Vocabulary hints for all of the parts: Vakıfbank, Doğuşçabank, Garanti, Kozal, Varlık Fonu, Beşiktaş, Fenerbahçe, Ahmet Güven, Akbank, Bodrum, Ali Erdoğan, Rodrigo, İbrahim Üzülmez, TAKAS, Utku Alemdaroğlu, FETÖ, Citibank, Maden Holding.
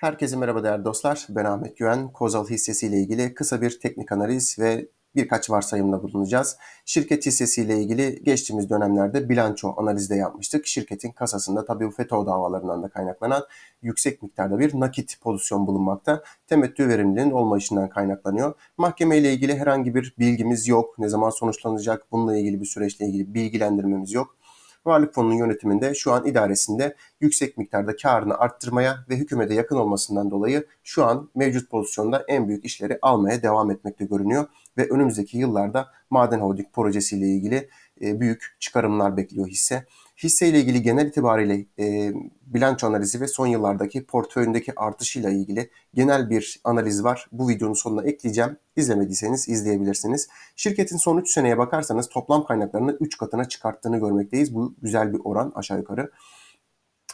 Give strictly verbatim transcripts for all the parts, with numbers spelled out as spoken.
Herkese merhaba değerli dostlar. Ben Ahmet Güven. Kozal hissesiyle ilgili kısa bir teknik analiz ve birkaç varsayımla bulunacağız. Şirket hissesiyle ilgili geçtiğimiz dönemlerde bilanço analizde yapmıştık. Şirketin kasasında tabii bu FETÖ davalarından da kaynaklanan yüksek miktarda bir nakit pozisyon bulunmakta. Temettü verimliliğinin olmayışından kaynaklanıyor. Mahkemeyle ilgili herhangi bir bilgimiz yok. Ne zaman sonuçlanacak? Bununla ilgili bir süreçle ilgili bilgilendirmemiz yok. Varlık Fonu'nun yönetiminde şu an idaresinde yüksek miktarda karını arttırmaya ve hükümete yakın olmasından dolayı şu an mevcut pozisyonda en büyük işleri almaya devam etmekte görünüyor. Ve önümüzdeki yıllarda Maden Holding projesiyle ilgili büyük çıkarımlar bekliyor hisse. Hisseyle ilgili genel itibariyle e, bilanço analizi ve son yıllardaki portföyündeki artışıyla ilgili genel bir analiz var. Bu videonun sonuna ekleyeceğim. İzlemediyseniz izleyebilirsiniz. Şirketin son üç seneye bakarsanız toplam kaynaklarını üç katına çıkarttığını görmekteyiz. Bu güzel bir oran aşağı yukarı.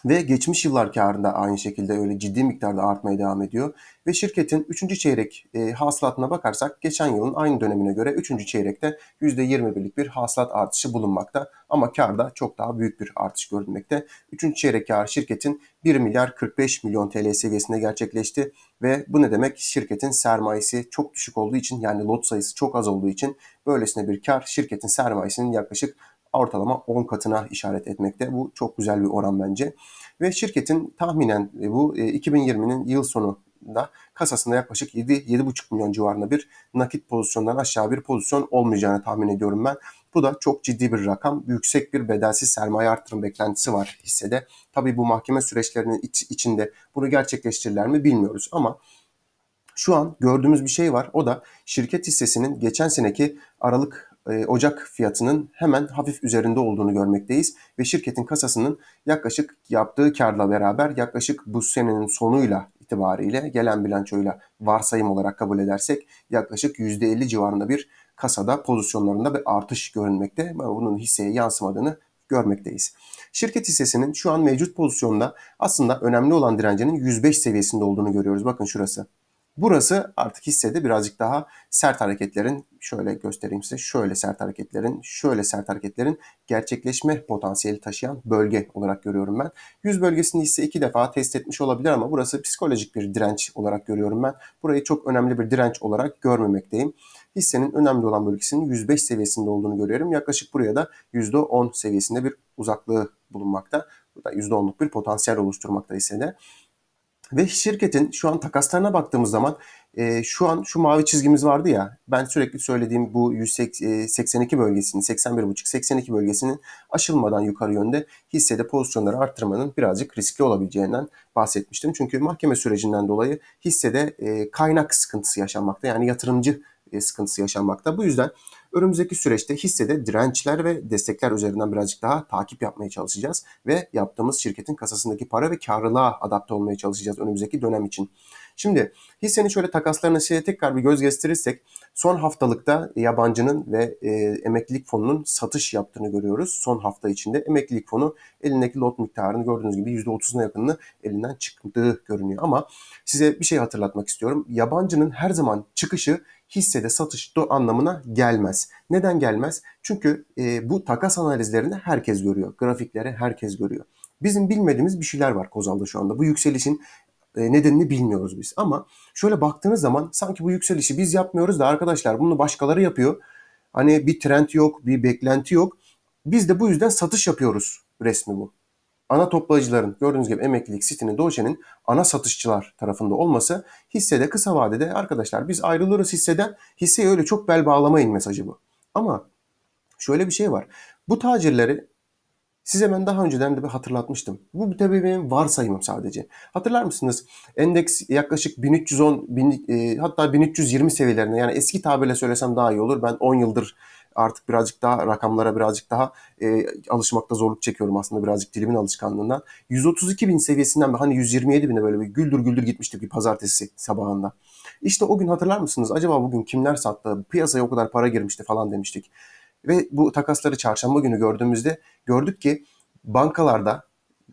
Ve geçmiş yıllar karında aynı şekilde öyle ciddi miktarda artmaya devam ediyor. Ve şirketin üçüncü çeyrek e, hasılatına bakarsak geçen yılın aynı dönemine göre üçüncü çeyrekte yüzde yirmi birlik bir hasılat artışı bulunmakta. Ama karda çok daha büyük bir artış görülmekte. üçüncü çeyrek kârı şirketin bir milyar kırk beş milyon T L seviyesinde gerçekleşti. Ve bu ne demek? Şirketin sermayesi çok düşük olduğu için, yani lot sayısı çok az olduğu için böylesine bir kar şirketin sermayesinin yaklaşık ortalama on katına işaret etmekte. Bu çok güzel bir oran bence. Ve şirketin tahminen bu iki bin yirminin yıl sonunda kasasında yaklaşık yedi yedi buçuk milyon civarında bir nakit pozisyondan aşağı bir pozisyon olmayacağını tahmin ediyorum ben. Bu da çok ciddi bir rakam. Yüksek bir bedelsiz sermaye artırım beklentisi var hissede. Tabii bu mahkeme süreçlerinin iç, içinde bunu gerçekleştirirler mi bilmiyoruz ama şu an gördüğümüz bir şey var. O da şirket hissesinin geçen seneki Aralık Ocak fiyatının hemen hafif üzerinde olduğunu görmekteyiz. Ve şirketin kasasının yaklaşık yaptığı karla beraber yaklaşık bu senenin sonuyla itibariyle gelen bilançoyla varsayım olarak kabul edersek yaklaşık yüzde elli civarında bir kasada pozisyonlarında bir artış görünmekte. Bunun hisseye yansımadığını görmekteyiz. Şirket hissesinin şu an mevcut pozisyonda aslında önemli olan direncinin yüz beş seviyesinde olduğunu görüyoruz. Bakın şurası. Burası artık hissede birazcık daha sert hareketlerin, şöyle göstereyim size, şöyle sert hareketlerin, şöyle sert hareketlerin gerçekleşme potansiyeli taşıyan bölge olarak görüyorum ben. yüz bölgesini hisse iki defa test etmiş olabilir ama burası psikolojik bir direnç olarak görüyorum ben. Burayı çok önemli bir direnç olarak görmemekteyim. Hissenin önemli olan bölgesinin yüz beş seviyesinde olduğunu görüyorum. Yaklaşık buraya da yüzde on seviyesinde bir uzaklığı bulunmakta. Bu da yüzde onluk bir potansiyel oluşturmakta hissede. Ve şirketin şu an takaslarına baktığımız zaman e, şu an şu mavi çizgimiz vardı ya, ben sürekli söylediğim bu yüz seksen iki bölgesinin, seksen bir buçuk seksen iki bölgesinin aşılmadan yukarı yönde hissede pozisyonları arttırmanın birazcık riskli olabileceğinden bahsetmiştim. Çünkü mahkeme sürecinden dolayı hissede e, kaynak sıkıntısı yaşanmakta, yani yatırımcı e, sıkıntısı yaşanmakta. Bu yüzden önümüzdeki süreçte hissede dirençler ve destekler üzerinden birazcık daha takip yapmaya çalışacağız. Ve yaptığımız şirketin kasasındaki para ve karlılığa adapte olmaya çalışacağız önümüzdeki dönem için. Şimdi hissenin şöyle takaslarına şeye tekrar bir göz gösterirsek son haftalıkta yabancının ve e, emeklilik fonunun satış yaptığını görüyoruz. Son hafta içinde emeklilik fonu elindeki lot miktarını gördüğünüz gibi yüzde otuzuna yakınını elinden çıktığı görünüyor. Ama size bir şey hatırlatmak istiyorum. Yabancının her zaman çıkışı hissede satış anlamına gelmez. Neden gelmez? Çünkü e, bu takas analizlerini herkes görüyor. Grafikleri herkes görüyor. Bizim bilmediğimiz bir şeyler var Kozal'da şu anda. Bu yükselişin e, nedenini bilmiyoruz biz. Ama şöyle baktığınız zaman sanki bu yükselişi biz yapmıyoruz da arkadaşlar bunu başkaları yapıyor. Hani bir trend yok, bir beklenti yok. Biz de bu yüzden satış yapıyoruz resmi bu. Ana toplayıcıların, gördüğünüz gibi emeklilik, Citibank, Doğuşçabank'ın ana satışçılar tarafında olması hissede kısa vadede arkadaşlar biz ayrılırız hisseden, hisseye öyle çok bel bağlamayın mesajı bu. Ama şöyle bir şey var. Bu tacirleri size ben daha önceden de bir hatırlatmıştım. Bu tabii benim varsayımım sadece. Hatırlar mısınız? Endeks yaklaşık bin üç yüz on bin, e, hatta bin üç yüz yirmi seviyelerine, yani eski tabirle söylesem daha iyi olur. Ben on yıldır artık birazcık daha rakamlara birazcık daha e, alışmakta zorluk çekiyorum aslında, birazcık dilimin alışkanlığından. yüz otuz iki bin seviyesinden hani yüz yirmi yedi bine böyle bir güldür güldür gitmiştik bir pazartesi sabahında. İşte o gün hatırlar mısınız? Acaba bugün kimler sattı? Piyasaya o kadar para girmişti falan demiştik. Ve bu takasları çarşamba günü gördüğümüzde gördük ki bankalarda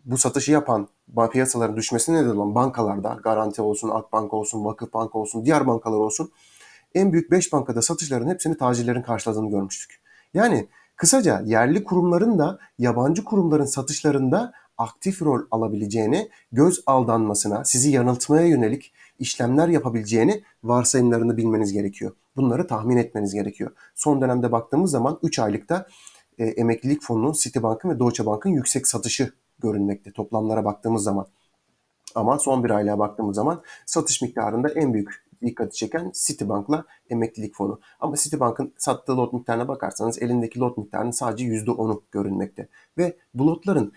bu satışı yapan, piyasaların düşmesine neden olan bankalarda, Garanti olsun, Akbank olsun, Vakıfbank olsun, diğer bankalar olsun, en büyük beş bankada satışların hepsini tacirlerin karşıladığını görmüştük. Yani kısaca yerli kurumların da yabancı kurumların satışlarında aktif rol alabileceğini, göz aldanmasına, sizi yanıltmaya yönelik işlemler yapabileceğini varsayımlarını bilmeniz gerekiyor. Bunları tahmin etmeniz gerekiyor. Son dönemde baktığımız zaman üç aylıkta e, emeklilik fonunun, Citibank'ın ve Doğuşçabank'ın yüksek satışı görünmekte toplamlara baktığımız zaman. Ama son bir aylığa baktığımız zaman satış miktarında en büyük dikkati çeken Citibank'la emeklilik fonu. Ama Citibank'ın sattığı lot miktarına bakarsanız elindeki lot miktarının sadece yüzde onu görünmekte. Ve bu lotların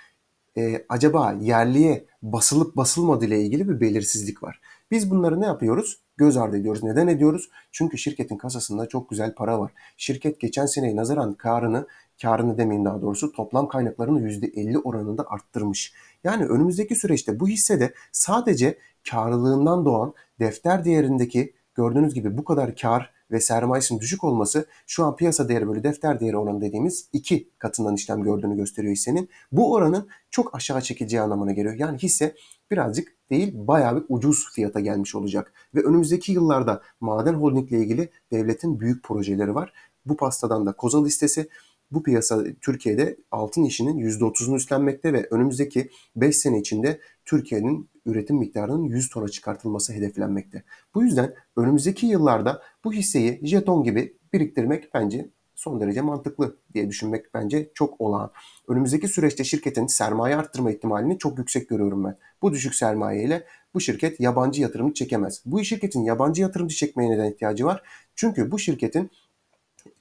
e, acaba yerliye basılıp basılmadığı ile ilgili bir belirsizlik var. Biz bunları ne yapıyoruz? Göz ardı ediyoruz. Neden ediyoruz? Çünkü şirketin kasasında çok güzel para var. Şirket geçen seneye nazaran karını, karını demeyin daha doğrusu, toplam kaynaklarını yüzde elli oranında arttırmış. Yani önümüzdeki süreçte bu hissede sadece karlılığından doğan defter değerindeki, gördüğünüz gibi bu kadar kar ve sermayesinin düşük olması şu an piyasa değeri böyle defter değeri oranı dediğimiz iki katından işlem gördüğünü gösteriyor hissenin. Bu oranın çok aşağı çekileceği anlamına geliyor. Yani hisse birazcık değil bayağı bir ucuz fiyata gelmiş olacak. Ve önümüzdeki yıllarda Maden Holding ile ilgili devletin büyük projeleri var. Bu pastadan da Kozal listesi. Bu piyasa Türkiye'de altın işinin yüzde otuzunu üstlenmekte ve önümüzdeki beş sene içinde Türkiye'nin üretim miktarının yüz tona çıkartılması hedeflenmekte. Bu yüzden önümüzdeki yıllarda bu hisseyi jeton gibi biriktirmek bence son derece mantıklı diye düşünmek bence çok olağan. Önümüzdeki süreçte şirketin sermaye arttırma ihtimalini çok yüksek görüyorum ben. Bu düşük sermayeyle bu şirket yabancı yatırımcı çekemez. Bu şirketin yabancı yatırımcı çekmeye neden ihtiyacı var? Çünkü bu şirketin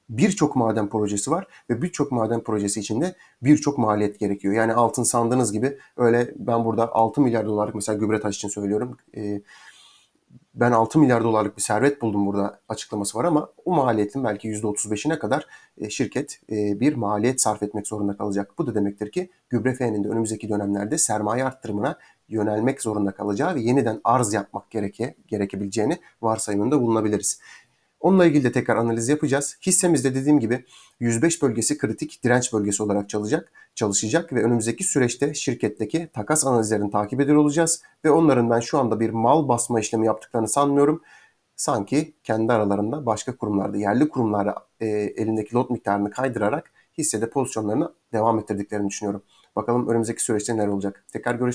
birçok maden projesi var ve birçok maden projesi içinde birçok maliyet gerekiyor. Yani altın sandığınız gibi öyle ben burada altı milyar dolarlık mesela gübre taş için söylüyorum. E, ben altı milyar dolarlık bir servet buldum burada açıklaması var ama o maliyetin belki yüzde otuz beşine kadar e, şirket e, bir maliyet sarf etmek zorunda kalacak. Bu da demektir ki gübre feninin de önümüzdeki dönemlerde sermaye arttırımına yönelmek zorunda kalacağı ve yeniden arz yapmak gereke, gerekebileceğini varsayımında bulunabiliriz. Onunla ilgili de tekrar analiz yapacağız. Hissemizde dediğim gibi yüz beş bölgesi kritik direnç bölgesi olarak çalışacak, çalışacak ve önümüzdeki süreçte şirketteki takas analizlerini takip ediyor olacağız. Ve onların ben şu anda bir mal basma işlemi yaptıklarını sanmıyorum. Sanki kendi aralarında başka kurumlarda, yerli kurumlara e, elindeki lot miktarını kaydırarak hissede pozisyonlarını devam ettirdiklerini düşünüyorum. Bakalım önümüzdeki süreçte neler olacak. Tekrar görüşürüz.